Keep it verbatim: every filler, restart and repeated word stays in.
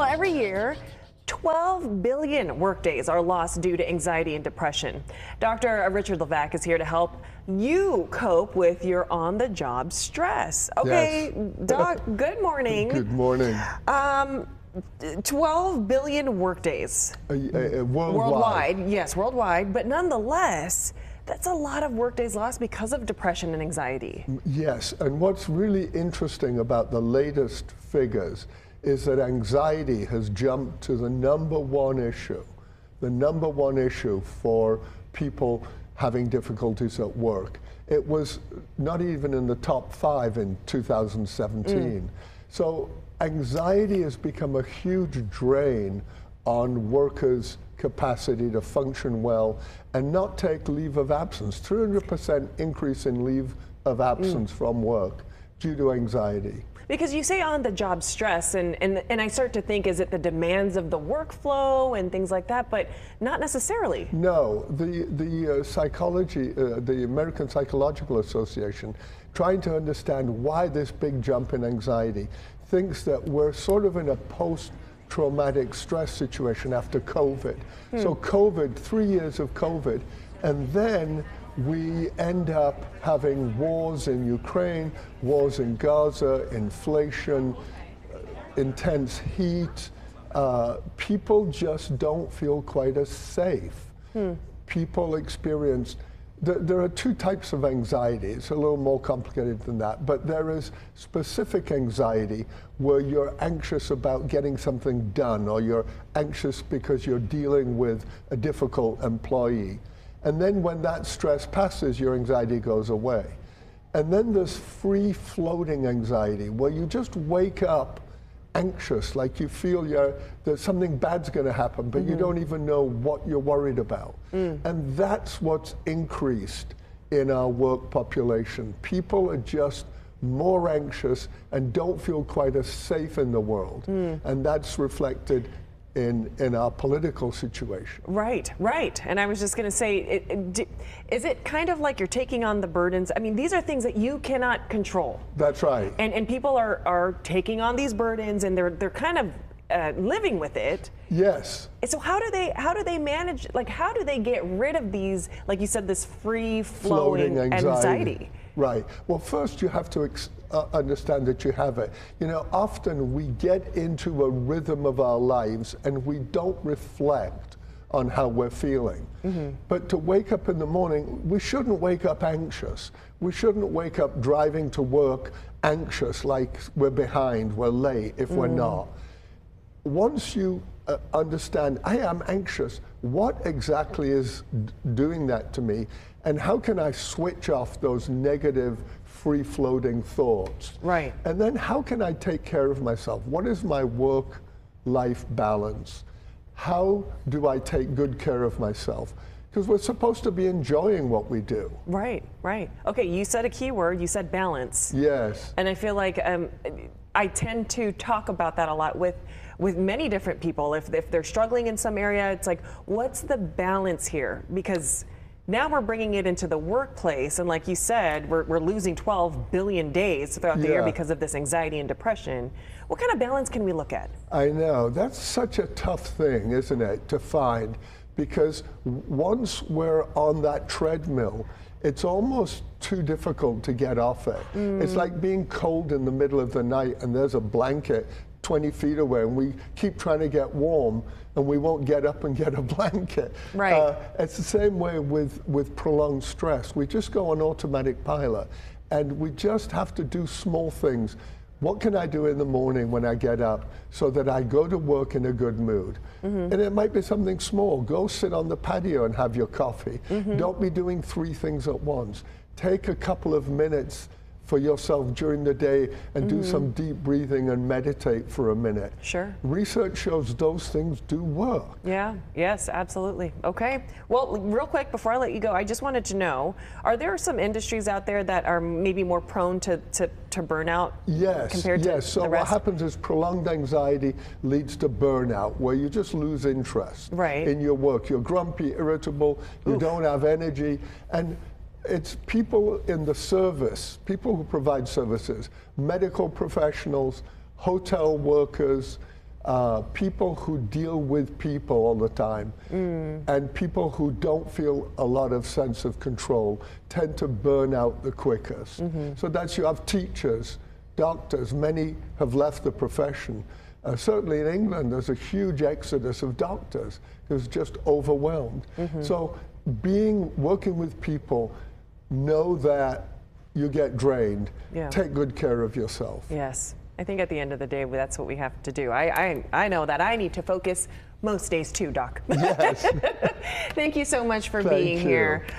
Well, every year, twelve billion workdays are lost due to anxiety and depression. Doctor Richard Levak is here to help you cope with your on-the-job stress. Okay, yes. Doc, good morning. Good morning. Um, twelve billion workdays. Uh, uh, worldwide. Worldwide, yes, worldwide. But nonetheless, that's a lot of workdays lost because of depression and anxiety. Yes, and what's really interesting about the latest figures is that anxiety has jumped to the number one issue, the number one issue for people having difficulties at work. It was not even in the top five in two thousand seventeen. Mm. So anxiety has become a huge drain on workers' capacity to function well and not take leave of absence. three hundred percent increase in leave of absence mm. from work due to anxiety. Because you say on-the-job stress, and, and, and I start to think, is it the demands of the workflow and things like that, but not necessarily. No, the, the uh, psychology, uh, the American Psychological Association, trying to understand why this big jump in anxiety, thinks that we're sort of in a post traumatic stress situation after COVID. Hmm. So COVID, three years of COVID, and then we end up having wars in Ukraine, wars in Gaza, inflation, intense heat. Uh, people just don't feel quite as safe. Hmm. People experience, th there are two types of anxiety. It's a little more complicated than that, but there is specific anxiety where you're anxious about getting something done, or you're anxious because you're dealing with a difficult employee. And then when that stress passes, your anxiety goes away. And then there's free floating anxiety, where you just wake up anxious, like you feel you're, that something bad's going to happen, but mm-hmm. you don't even know what you're worried about. Mm. And that's what's increased in our work population. People are just more anxious and don't feel quite as safe in the world. Mm. And that's reflected in in our political situation. Right, right. And I was just going to say, it, it, d is it kind of like you're taking on the burdens? I mean, these are things that you cannot control. That's right. And and people are are taking on these burdens, and they're they're kind of uh, living with it. Yes. So how do they how do they manage? Like, how do they get rid of these? Like you said, this free flowing, flowing anxiety. anxiety. Right. Well, first you have to ex Uh, understand that you have it. You know, often we get into a rhythm of our lives and we don't reflect on how we're feeling. Mm-hmm. But to wake up in the morning, we shouldn't wake up anxious. We shouldn't wake up driving to work anxious, like we're behind, we're late, if mm. we're not. Once you uh, understand, I am anxious, what exactly is d doing that to me, and how can I switch off those negative free-floating thoughts? Right. And then how can I take care of myself? What is my work-life balance? How do I take good care of myself? Because we're supposed to be enjoying what we do. Right, right. Okay, you said a key word, you said balance. Yes. And I feel like um, I tend to talk about that a lot with with many different people. If, if they're struggling in some area, it's like, what's the balance here? Because now we're bringing it into the workplace, and like you said, we're, we're losing twelve billion days throughout the yeah. year because of this anxiety and depression. What kind of balance can we look at? I know, that's such a tough thing, isn't it, to find, because once we're on that treadmill, it's almost too difficult to get off it. Mm. It's like being cold in the middle of the night and there's a blanket twenty feet away, and we keep trying to get warm and we won't get up and get a blanket. Right. Uh, it's the same way with, with prolonged stress. We just go on automatic pilot, and we just have to do small things. What can I do in the morning when I get up so that I go to work in a good mood? Mm-hmm. And it might be something small. Go sit on the patio and have your coffee. Mm-hmm. Don't be doing three things at once. Take a couple of minutes for yourself during the day and mm-hmm. do some deep breathing and meditate for a minute. Sure. Research shows those things do work. Yeah, yes, absolutely. Okay, well, real quick before I let you go, I just wanted to know, are there some industries out there that are maybe more prone to, to, to burnout yes, compared yes. to Yes, so what happens is prolonged anxiety leads to burnout, where you just lose interest right. in your work. You're grumpy, irritable, you Oof. don't have energy, and it's people in the service, people who provide services, medical professionals, hotel workers, uh, people who deal with people all the time mm. and people who don't feel a lot of sense of control tend to burn out the quickest. Mm-hmm. So that's, you have teachers, doctors, many have left the profession. Uh, certainly in England, there's a huge exodus of doctors who's just overwhelmed. Mm-hmm. So being, working with people, know that you get drained. Yeah. Take good care of yourself. Yes. I think at the end of the day, that's what we have to do. I, I, I know that I need to focus most days too, Doc. Yes. Thank you so much for Thank being you. here.